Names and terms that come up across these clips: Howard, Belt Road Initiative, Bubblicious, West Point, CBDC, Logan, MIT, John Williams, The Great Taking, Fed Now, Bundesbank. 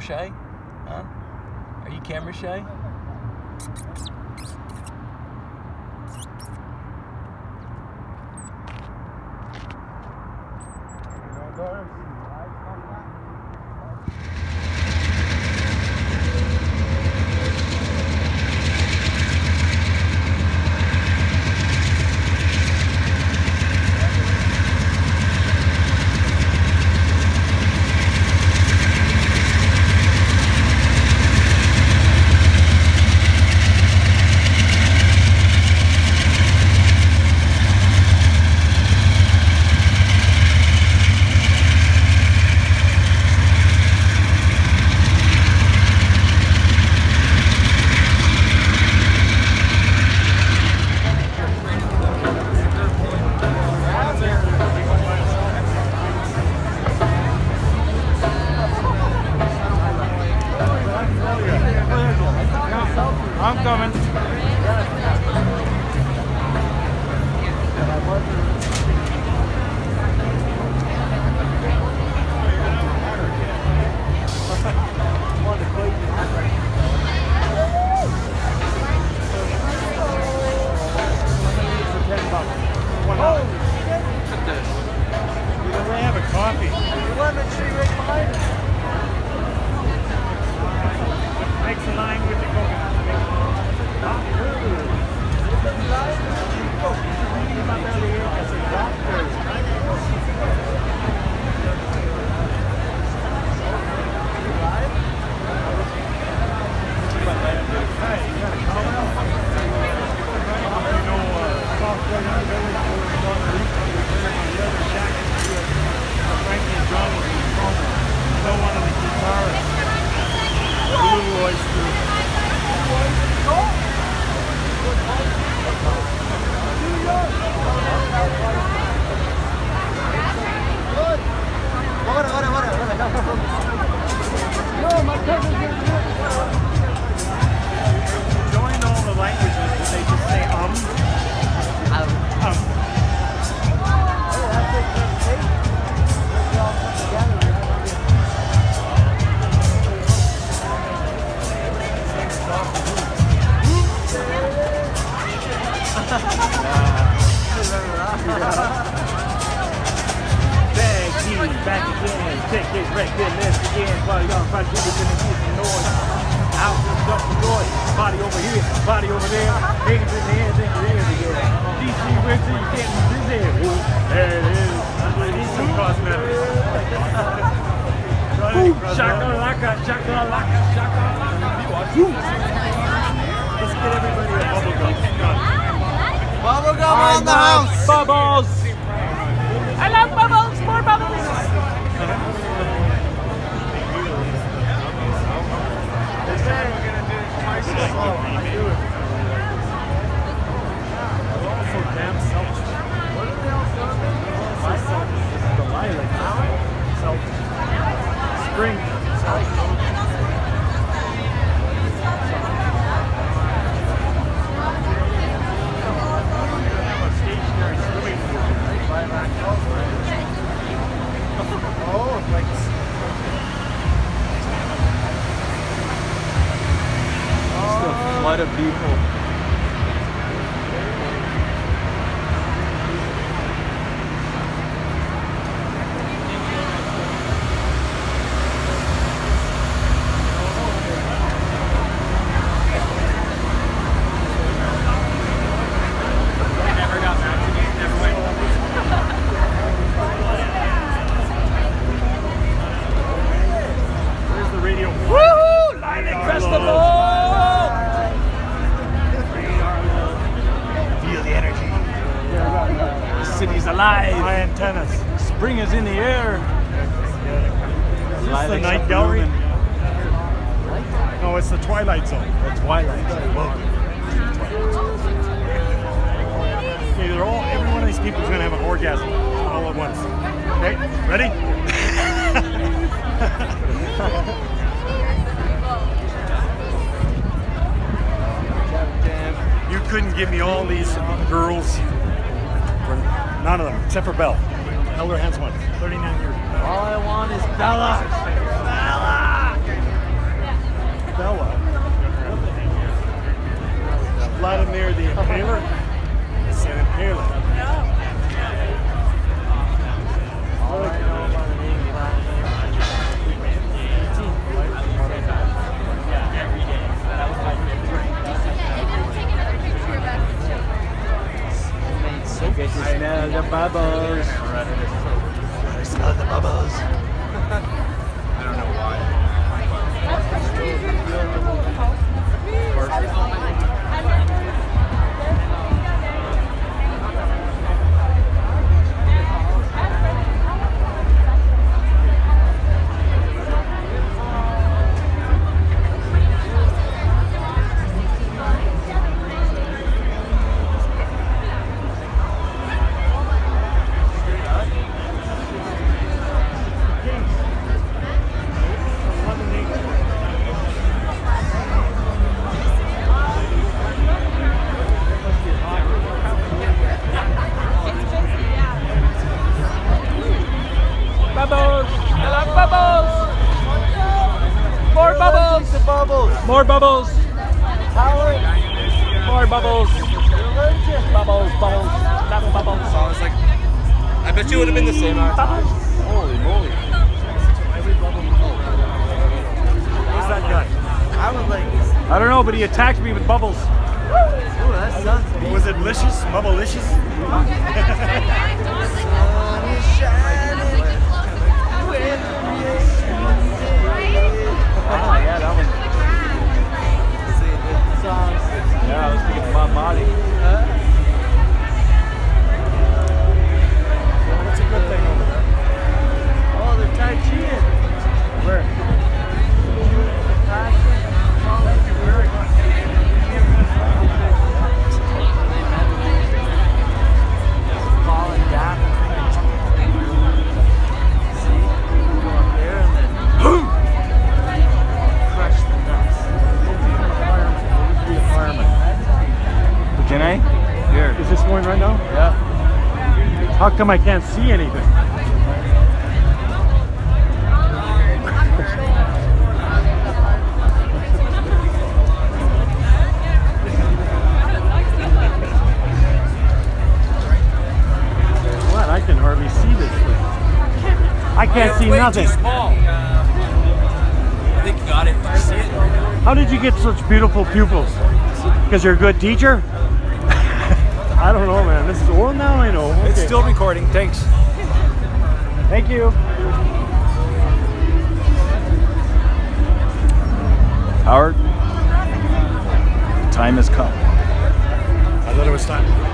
camera shy? Huh? Are you camera shy? I'm coming. You don't have a coffee. The lemon tree right behind us. Makes a line with the coconut. Back again, take this wreck, then left again. Body on front, you can hear the noise. Out the dump the noise. Body over here, body over there. Niggas in the air, niggas in the air. DC Richter, you can't do this here. There it is. These two cross members. Shaka laka, shaka laka, shaka laka. Let's get everybody a bubblegum. Bubblegum on the house. Bubbles. I love bubbles. More bubbles. What a people. Alive. My antennas. Spring is in the air. Is this the night gallery? No, it's the Twilight Zone. The Twilight Zone. Okay, they're all, every one of these people is going to have an orgasm all at once. Okay, ready? You couldn't give me all these girls. None of them, except for Belle. Elder Hands one, 39 years. All I want is Bella. Bella! Bella. Vladimir the Impaler. It's an Impaler. All I know about the name Vladimir. Smell the bubbles. I smell the bubbles. I don't know why. More bubbles! Howard! More bubbles! Bubbles, bubbles, double bubbles. So I was like, I bet you would have been the same. Bubbles! Holy moly. Every bubble. Who's that guy? I was like... I don't know, but he attacked me with bubbles. Oh, that sucks. Was it licious? Bubblicious? Oh yeah, that one. Yeah, I was thinking about Marty. What's a good thing over there? Oh, they're Tai Chi in. Where? Falling down. See? You go up there and then crush the dust. Can I? Here. Is this going right now? Yeah. How come I can't see anything? What? I can hardly see this thing. I can't see nothing. It's way too small. I think you got it. You see it? How did you get such beautiful pupils? Because you're a good teacher? I don't know, man. This is all now I know. Okay. It's still recording. Thanks. Thank you. Howard, the time has come. I thought it was time.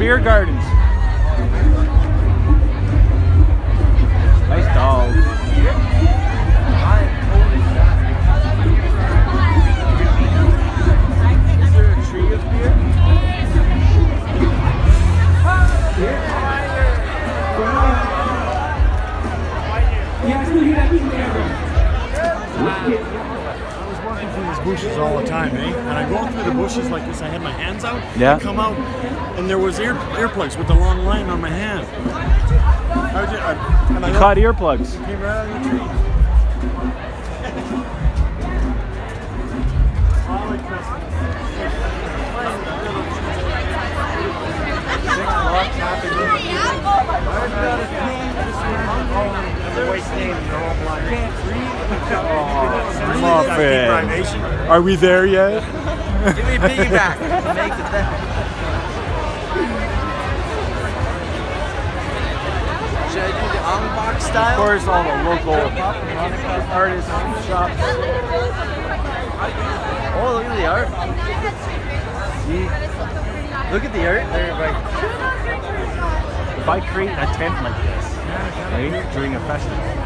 Beer gardens. Nice dog. Is there a tree up here? I was walking through these bushes all the time, eh? And I go through the bushes like this. I had my hands out. Yeah. I come out. And there was earplugs with a long line on my hand. I caught earplugs. Came right out of the tree. Oh, are we there yet? Give me a piggyback. Make it back. Of course, all the local artists and shops. Oh, look at the art. See? Look at the earth there. If I create a tent like this, right, during a festival,